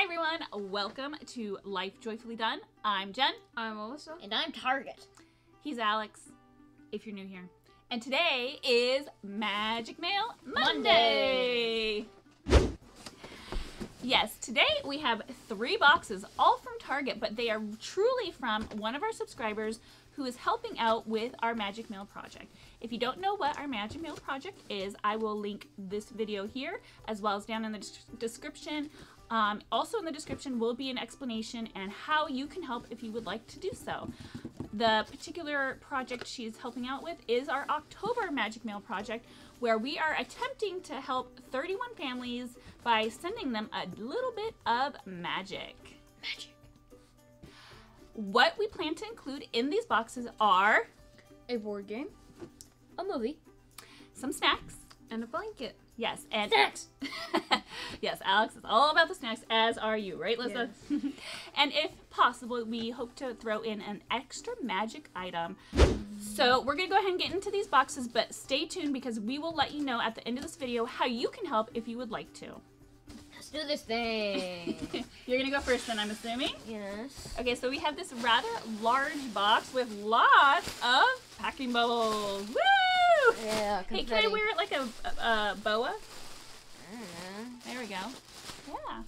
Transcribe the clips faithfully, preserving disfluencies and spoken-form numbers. Hi everyone, welcome to Life Joyfully Done. I'm Jen. I'm Melissa. And I'm Target. He's Alex, if you're new here. And today is Magic Mail Monday. Monday. Yes, today we have three boxes, all from Target, but they are truly from one of our subscribers who is helping out with our Magic Mail project. If you don't know what our Magic Mail project is, I will link this video here as well as down in the description. Um, also in the description will be an explanation and how you can help if you would like to do so. The particular project she's helping out with is our October Magic Mail project, where we are attempting to help thirty-one families by sending them a little bit of magic. Magic. What we plan to include in these boxes are a board game, a movie, some snacks, and a blanket. Yes, and snacks. Yes, Alex is all about the snacks, as are you, right, Lisa? Yes. And if possible, we hope to throw in an extra magic item. So we're gonna go ahead and get into these boxes, but stay tuned because we will let you know at the end of this video how you can help if you would like to. Let's do this thing. You're gonna go first then, I'm assuming? Yes. Okay, so we have this rather large box with lots of packing bubbles. Woo! Yeah, hey, can I wear it like a, a, a boa? I don't know. There we go. Yeah.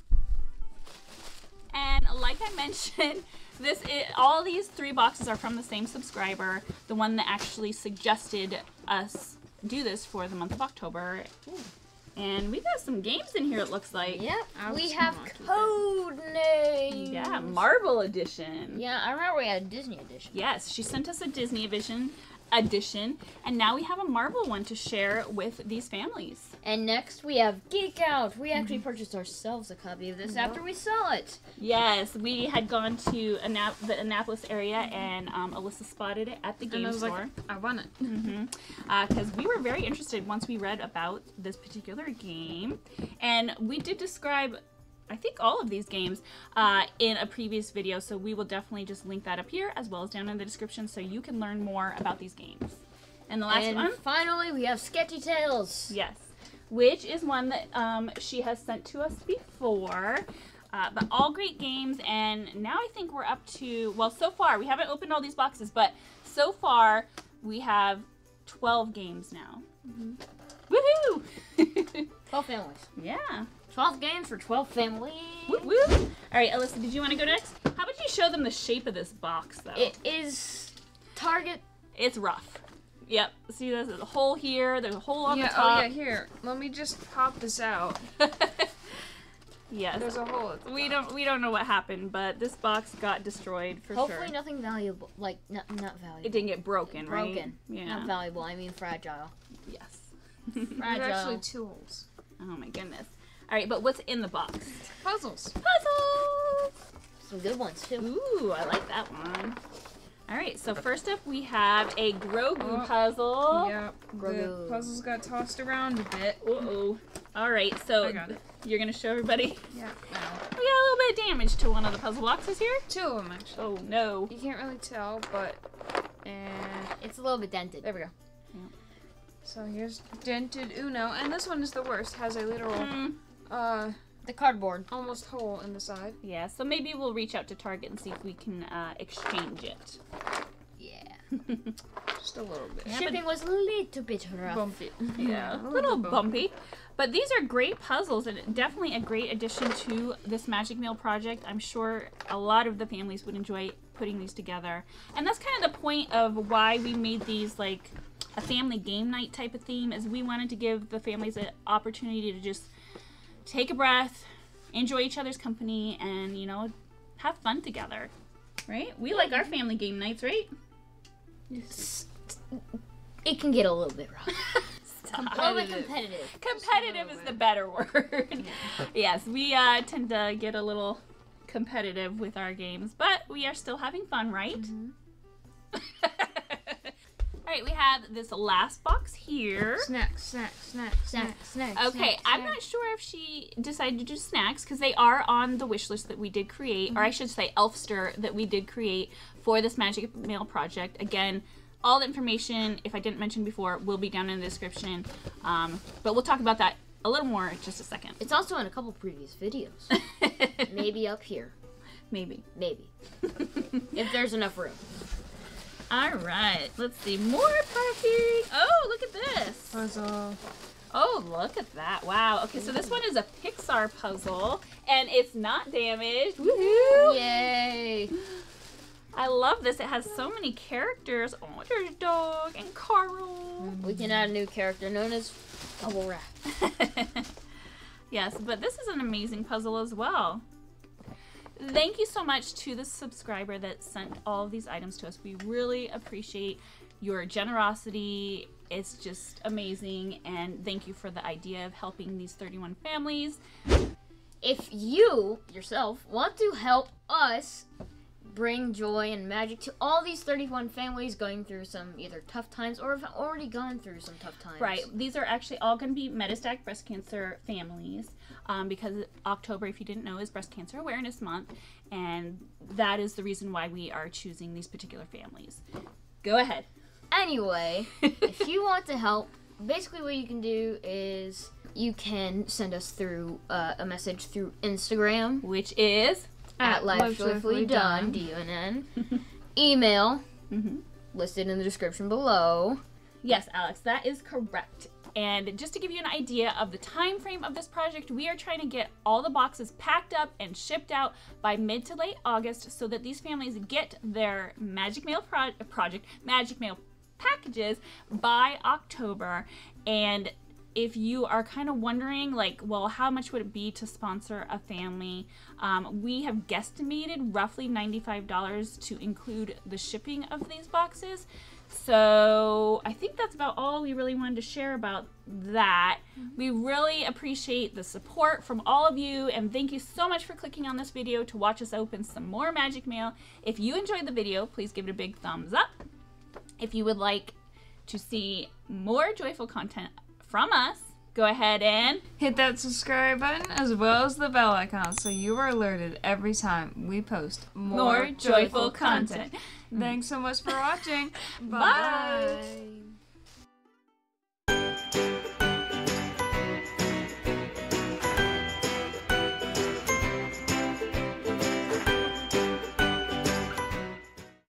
And like I mentioned, this is, all these three boxes are from the same subscriber, the one that actually suggested us do this for the month of October. Ooh. And we got some games in here, it looks like. Yep. Ouch. We have Code Names. Yeah, Marvel edition. Yeah, I remember we had a Disney edition. Yes, she sent us a Disney edition, edition, and now we have a Marvel one to share with these families. And next we have Geek Out. We actually mm-hmm. purchased ourselves a copy of this yep. after we saw it. Yes, we had gone to Anna the Annapolis area, and um, Alyssa spotted it at the game and I was store. Like, I want it. Mm-hmm. Because uh, we were very interested once we read about this particular game, and we did describe, I think, all of these games uh, in a previous video, so we will definitely just link that up here as well as down in the description so you can learn more about these games. And the last and one? Finally, we have Sketchy Tales. Yes, which is one that um, she has sent to us before, uh, but all great games, and now I think we're up to, well, so far, we haven't opened all these boxes, but so far we have twelve games now. Mm-hmm. Woohoo! twelve families. Yeah. twelve games for twelve families. Whoop, whoop. All right, Alyssa, did you want to go next? How about you show them the shape of this box, though? It is Target. It's rough. Yep. See, there's a hole here. There's a hole on yeah, the top. Oh, yeah, here. Let me just pop this out. Yes. There's a hole at the we top. Don't. We don't know what happened, but this box got destroyed for Hopefully sure. Hopefully nothing valuable. Like, not, not valuable. It didn't get broken, broken. right? Broken. Yeah. Not valuable. I mean fragile. Yes. Fragile. There's actually two holes. Oh, my goodness. All right, but what's in the box? Puzzles. Puzzles! Some good ones, too. Ooh, I like that one. All right, so first up we have a Grogu oh, puzzle. Yep, Grogu. The puzzles got tossed around a bit. Uh-oh. All right, so you're going to show everybody? Yeah. No. We got a little bit of damage to one of the puzzle boxes here. Two of them, actually. Oh, no. You can't really tell, but... And it's a little bit dented. There we go. Yep. So here's dented Uno, and this one is the worst. Has a literal... Mm. Uh, the cardboard. Almost hole in the side. Yeah, so maybe we'll reach out to Target and see if we can uh, exchange it. Yeah. Just a little bit. Shipping was a little bit rough. Bumpy. Yeah, a little, little bumpy. bumpy. But these are great puzzles and definitely a great addition to this Magic Mail project. I'm sure a lot of the families would enjoy putting these together. And that's kind of the point of why we made these like a family game night type of theme, is we wanted to give the families an opportunity to just take a breath, enjoy each other's company, and, you know, have fun together. Right? We like our family game nights, right? It can get a little bit rough. A little bit competitive. Competitive is the better word. Yes, we uh, tend to get a little competitive with our games, but we are still having fun, right? Mm-hmm. Alright, we have this last box here. Snacks, snacks, snacks, snacks, snacks. Okay, snacks, I'm snacks. not sure if she decided to do snacks because they are on the wish list that we did create, mm-hmm. or I should say Elfster that we did create for this Magic Mail project. Again, all the information, if I didn't mention before, will be down in the description. Um, but we'll talk about that a little more in just a second. It's also in a couple previous videos. Maybe maybe up here. Maybe. Maybe. If there's enough room. All right. Let's see. More parking. Oh, look at this. Puzzle. Oh, look at that. Wow. Okay, so this one is a Pixar puzzle, and it's not damaged. Woohoo! Yay! I love this. It has so many characters. Oh, there's Dug and Carl. We can add a new character known as Bubble Rat. Yes, but this is an amazing puzzle as well. Thank you so much to the subscriber that sent all of these items to us. We really appreciate your generosity. It's just amazing, and thank you for the idea of helping these thirty-one families. If you yourself want to help us bring joy and magic to all these thirty-one families going through some either tough times or have already gone through some tough times. Right. These are actually all going to be metastatic breast cancer families um, because October, if you didn't know, is Breast Cancer Awareness Month, and that is the reason why we are choosing these particular families. Go ahead. Anyway, if you want to help, basically what you can do is you can send us through uh, a message through Instagram, which is At Life Joyfully Done, D U N N. Email, mm-hmm. listed in the description below. Yes, Alex, that is correct. And just to give you an idea of the time frame of this project, we are trying to get all the boxes packed up and shipped out by mid to late August so that these families get their Magic Mail pro project, Magic Mail packages by October. And if you are kind of wondering, like, well, how much would it be to sponsor a family? Um, we have guesstimated roughly ninety-five dollars to include the shipping of these boxes. So I think that's about all we really wanted to share about that. Mm-hmm. We really appreciate the support from all of you, and thank you so much for clicking on this video to watch us open some more Magic Mail. If you enjoyed the video, please give it a big thumbs up. If you would like to see more joyful content from us, go ahead and hit that subscribe button as well as the bell icon so you are alerted every time we post more, more joyful, joyful content. content. Thanks so much for watching. Bye. Bye.